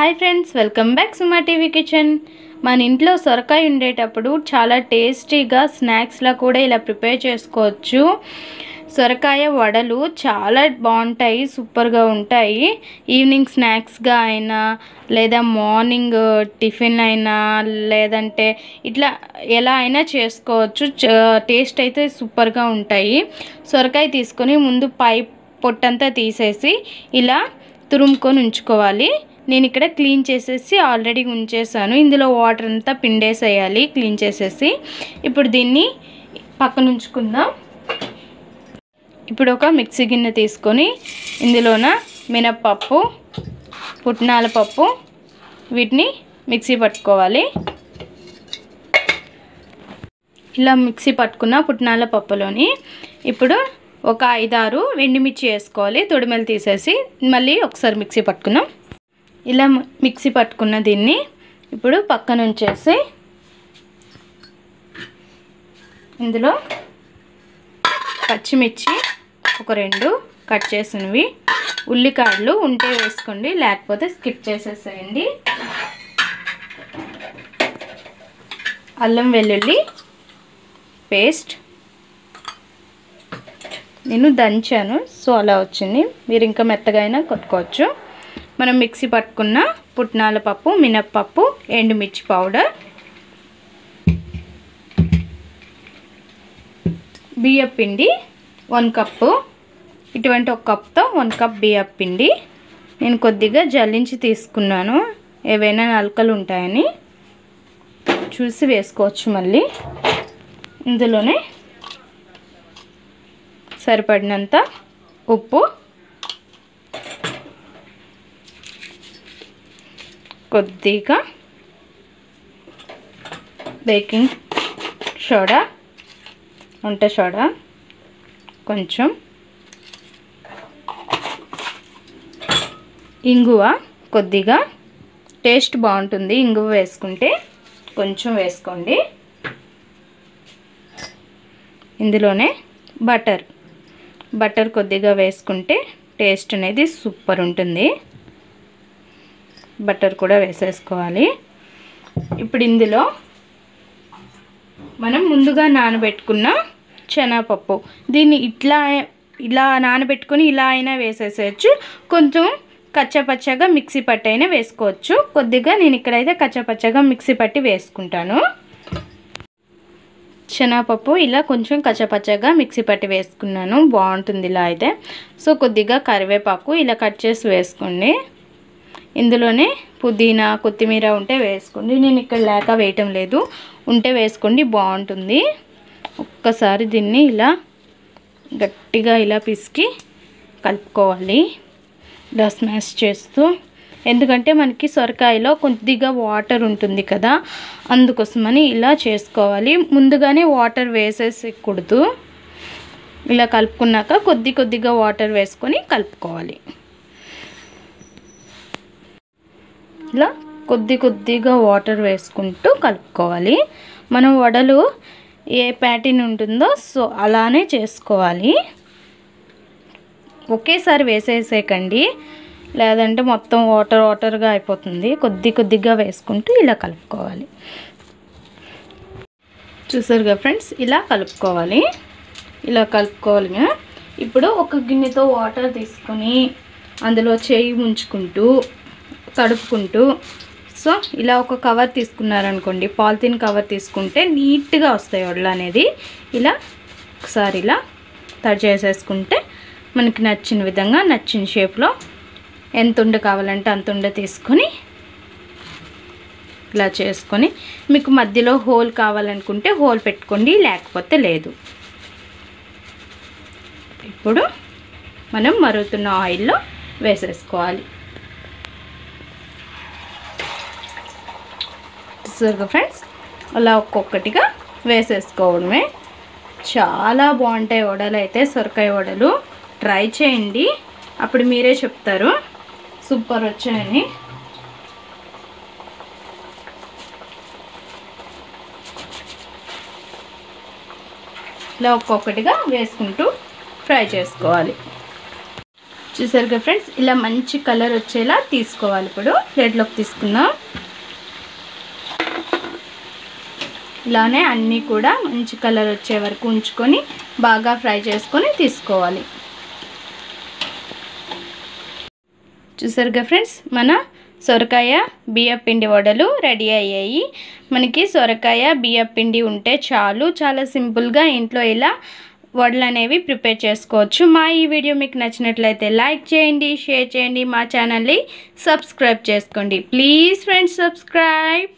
Hi friends, welcome back Suma TV kitchen. మన ఇంట్లో సొరకాయ ఉండేటప్పుడు చాలా టేస్టీగా స్నాక్స్లా కూడా ఇలా ప్రిపేర్ చేసుకోవచ్చు. సొరకాయ వడలు చాలా బాగుంటాయి, సూపర్గా ఉంటాయి. ఈవినింగ్ స్నాక్స్గా అయినా, లేదా మార్నింగ్ టిఫిన్ అయినా, లేదంటే ఇట్లా ఎలా అయినా చేసుకోవచ్చు. టేస్ట్ అయితే సూపర్గా ఉంటాయి. సొరకాయ తీసుకొని ముందు పై పొట్టంతా తీసేసి ఇలా తురుముకొని ఉంచుకోవాలి. నేను ఇక్కడ క్లీన్ చేసేసి ఆల్రెడీ ఉంచేసాను. ఇందులో వాటర్ అంతా పిండేసేయాలి క్లీన్ చేసేసి. ఇప్పుడు దీన్ని పక్కన ఉంచుకుందాం. ఇప్పుడు ఒక మిక్సీ గిన్నె తీసుకొని ఇందులోన మినప్పప్పు, పుట్నాల పప్పు, వీటిని మిక్సీ పట్టుకోవాలి. ఇలా మిక్సీ పట్టుకున్న పుట్నాల పప్పులోని ఇప్పుడు ఒక 5-6 ఎండుమిర్చి వేసుకోవాలి. తొడిమెలు తీసేసి మళ్ళీ ఒకసారి మిక్సీ పట్టుకున్నాం. ఇలా మిక్సీ పట్టుకున్న దీన్ని ఇప్పుడు పక్కన ఉంచేసి ఇందులో పచ్చిమిర్చి ఒక 2 కట్ చేసినవి, ఉల్లికాడలు ఉంటే వేసుకోండి, లేకపోతే స్కిప్ చేసేసేయండి. అల్లం వెల్లుల్లి పేస్ట్ నేను దంచాను, సో అలా వచ్చింది. మీరు ఇంకా మెత్తగా అయినా కొట్టుకోవచ్చు. మనం మిక్సీ పట్టుకున్న పుట్నాల పప్పు, మినప్పప్పు, ఎండుమిర్చి పౌడర్, బియ్యపిండి 1 కప్పు, ఇటువంటి 1 కప్తో 1 కప్ బియ్యపిండి నేను కొద్దిగా జల్లించి తీసుకున్నాను. ఏవైనా నలకలు ఉంటాయని చూసి వేసుకోవచ్చు. మళ్ళీ ఇందులోనే సరిపడినంత ఉప్పు, కొద్దిగా బేకింగ్ సోడా, వంట సోడా కొంచెం, ఇంగువ కొద్దిగా, టేస్ట్ బాగుంటుంది ఇంగువ వేసుకుంటే, కొంచెం వేసుకోండి. ఇందులోనే బటర్ కొద్దిగా వేసుకుంటే టేస్ట్ అనేది సూపర్ ఉంటుంది. బటర్ కూడా వేసేసుకోవాలి. ఇప్పుడు ఇందులో మనం ముందుగా నానబెట్టుకున్న శనగపప్పు, దీన్ని ఇలా నానబెట్టుకుని ఇలా అయినా వేసేసేయచ్చు, కొంచెం కచ్చపచ్చగా మిక్సీ పట్టి అయినా వేసుకోవచ్చు. కొద్దిగా నేను ఇక్కడైతే కచ్చపచ్చగా మిక్సీ పట్టి వేసుకుంటాను. శనగపప్పు ఇలా కొంచెం కచ్చపచ్చగా మిక్సీ పట్టి వేసుకున్నాను, బాగుంటుంది ఇలా అయితే. సో కొద్దిగా కరివేపాకు ఇలా కట్ చేసి వేసుకోండి. ఇందులోనే పుదీనా, కొత్తిమీర ఉంటే వేసుకోండి. నేను ఇక్కడ లేక వేయటం లేదు, ఉంటే వేసుకోండి, బాగుంటుంది. ఒక్కసారి దీన్ని ఇలా గట్టిగా ఇలా పిసికి కలుపుకోవాలి, ఇలా స్మాష్ చేస్తూ. ఎందుకంటే మనకి సొరకాయలో కొద్దిగా వాటర్ ఉంటుంది కదా, అందుకోసమని ఇలా చేసుకోవాలి. ముందుగానే వాటర్ వేసేసకూడదు. ఇలా కలుపుకున్నాక కొద్దిగా వాటర్ వేసుకొని కలుపుకోవాలి. ఇలా కొద్దిగా వాటర్ వేసుకుంటూ కలుపుకోవాలి. మనం వడలు ఏ ప్యాటర్న్ ఉంటుందో సో అలానే చేసుకోవాలి. ఒకేసారి వేసేసేకండి, లేదంటే మొత్తం వాటర్గా అయిపోతుంది. కొద్దిగా వేసుకుంటూ ఇలా కలుపుకోవాలి. చూసారుగా ఫ్రెండ్స్, ఇలా కలుపుకోవాలి. ఇప్పుడు ఒక గిన్నెతో వాటర్ తీసుకొని అందులో చేయి ముంచుకుంటూ తడుపుకుంటూ, సో ఇలా ఒక కవర్ తీసుకున్నారనుకోండి, పాలిథిన్ కవర్ తీసుకుంటే నీట్గా వస్తాయి వడలు అనేది. ఇలా ఒకసారి ఇలా తడి చేసేసుకుంటే మనకి నచ్చిన విధంగా, నచ్చిన షేప్లో ఎంత ఉండ కావాలంటే అంత ఉండ తీసుకొని ఇలా చేసుకొని, మీకు మధ్యలో హోల్ కావాలనుకుంటే హోల్ పెట్టుకోండి, లేకపోతే లేదు. ఇప్పుడు మనం మరుగుతున్న ఆయిల్లో వేసేసుకోవాలి. ఫ్రెండ్స్, అలా ఒక్కొక్కటిగా వేసేసుకోవడమే. చాలా బాగుంటాయి వడలు అయితే, సొరకాయ వడలు. ట్రై చేయండి, అప్పుడు మీరే చెప్తారు సూపర్ వచ్చాయని. ఇలా ఒక్కొక్కటిగా వేసుకుంటూ ఫ్రై చేసుకోవాలి. చూసారు కదా ఫ్రెండ్స్, ఇలా మంచి కలర్ వచ్చేలా తీసుకోవాలి. ఇప్పుడు ప్లేట్లోకి తీసుకుందాం. ఇలానే అన్నీ కూడా మంచి కలర్ వచ్చే వరకు ఉంచుకొని బాగా ఫ్రై చేసుకొని తీసుకోవాలి. చూసారుగా ఫ్రెండ్స్, మన సొరకాయ బియ్యపిండి వడలు రెడీ అయ్యాయి. మనకి సొరకాయ బియ్యపిండి ఉంటే చాలు, చాలా సింపుల్గా ఇంట్లో ఇలా వడలు అనేవి ప్రిపేర్ చేసుకోవచ్చు. మా ఈ వీడియో మీకు నచ్చినట్లయితే లైక్ చేయండి, షేర్ చేయండి, మా ఛానల్ని సబ్స్క్రైబ్ చేసుకోండి. Please friends, subscribe.